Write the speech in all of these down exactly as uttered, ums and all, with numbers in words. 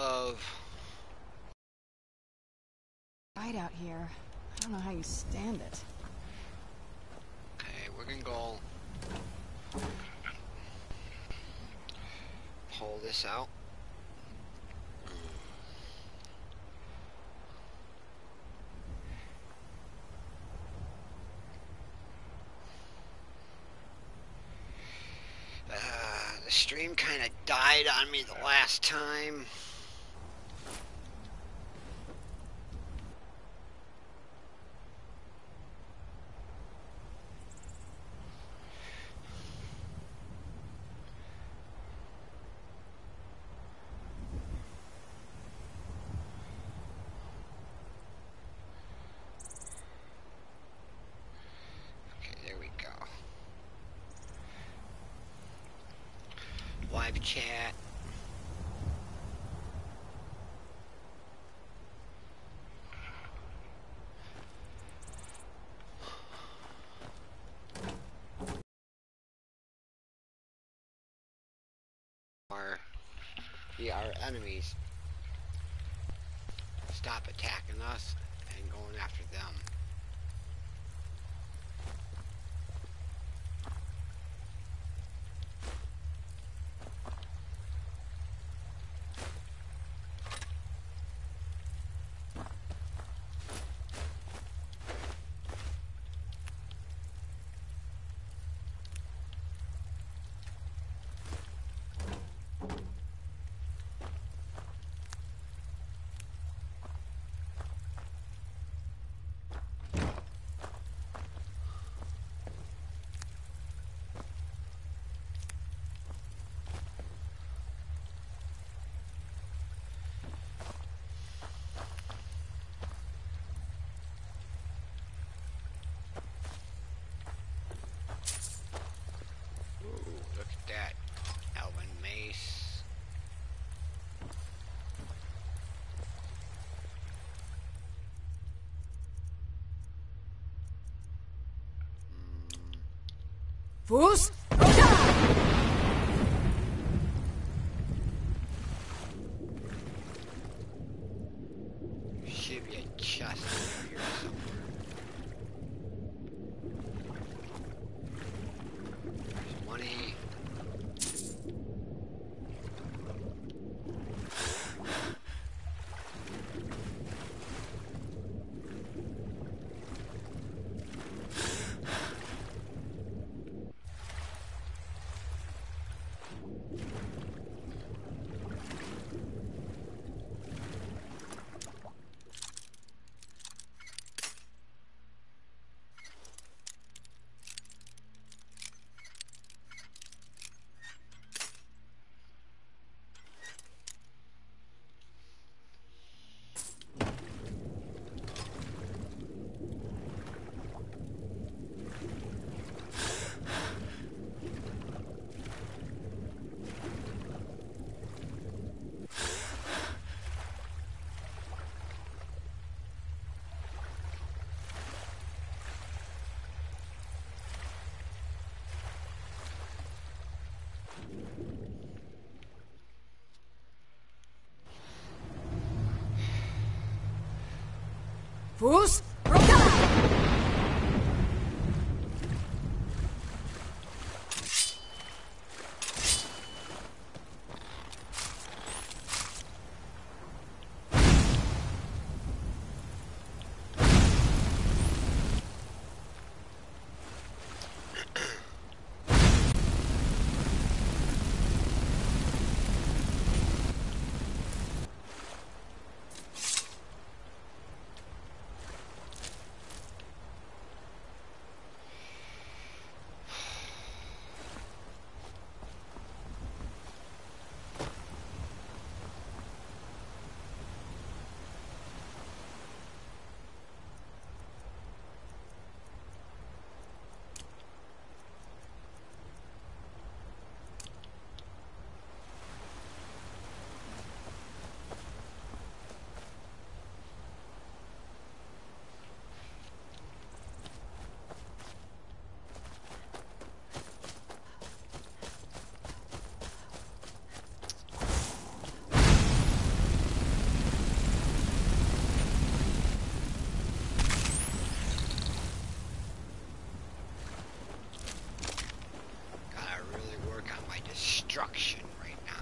of... Right out here. I don't know how you stand it. Okay, we're gonna go pull this out. Uh, the stream kind of died on me the last time. Chat. Are we our enemies? Stop attacking us and going after them. Boost! Boost! destruction right now.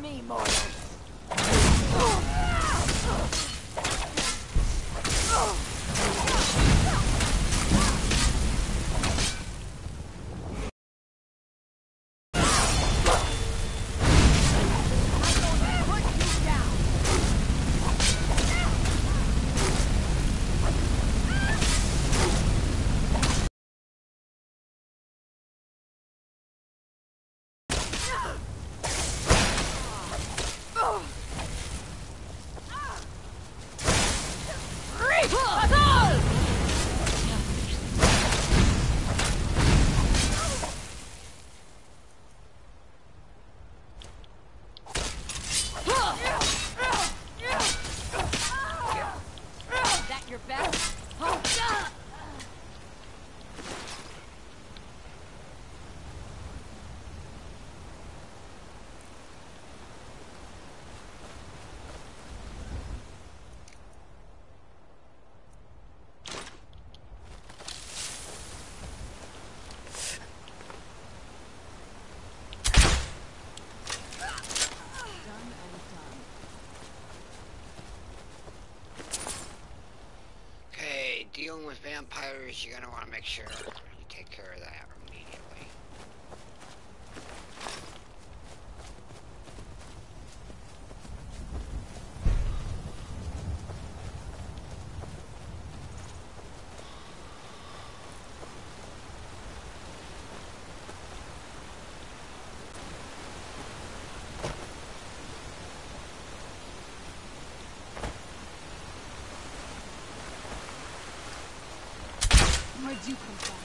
Me, mortals. With vampires, you're gonna want to make sure you take care of that immediately. Where'd you come from?